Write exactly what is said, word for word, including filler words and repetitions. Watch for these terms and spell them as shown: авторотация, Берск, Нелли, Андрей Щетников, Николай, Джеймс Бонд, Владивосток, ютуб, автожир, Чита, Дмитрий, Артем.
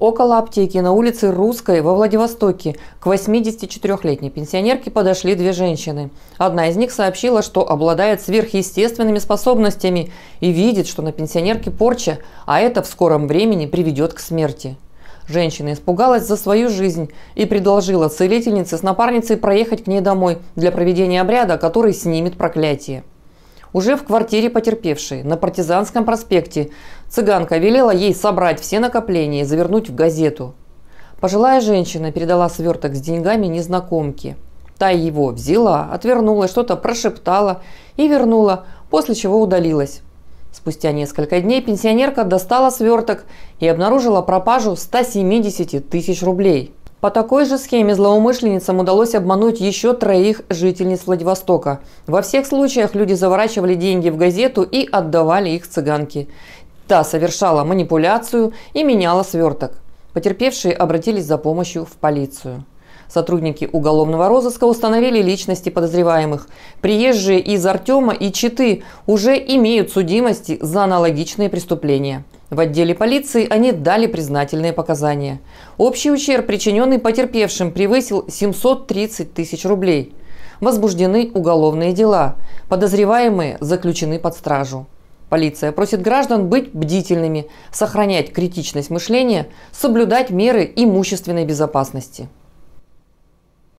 Около аптеки на улице Русской во Владивостоке к восьмидесятичетырёхлетней пенсионерке подошли две женщины. Одна из них сообщила, что обладает сверхъестественными способностями и видит, что на пенсионерке порча, а это в скором времени приведет к смерти. Женщина испугалась за свою жизнь и предложила целительнице с напарницей проехать к ней домой для проведения обряда, который снимет проклятие. Уже в квартире потерпевшей на Партизанском проспекте цыганка велела ей собрать все накопления и завернуть в газету. Пожилая женщина передала сверток с деньгами незнакомке. Та его взяла, отвернулась, что-то прошептала и вернула, после чего удалилась. Спустя несколько дней пенсионерка достала сверток и обнаружила пропажу ста семидесяти тысяч рублей. По такой же схеме злоумышленницам удалось обмануть еще троих жительниц Владивостока. Во всех случаях люди заворачивали деньги в газету и отдавали их цыганке. Та совершала манипуляцию и меняла сверток. Потерпевшие обратились за помощью в полицию. Сотрудники уголовного розыска установили личности подозреваемых. Приезжие из Артема и Читы уже имеют судимости за аналогичные преступления. В отделе полиции они дали признательные показания. Общий ущерб, причиненный потерпевшим, превысил семьсот тридцать тысяч рублей. Возбуждены уголовные дела. Подозреваемые заключены под стражу. Полиция просит граждан быть бдительными, сохранять критичность мышления, соблюдать меры имущественной безопасности.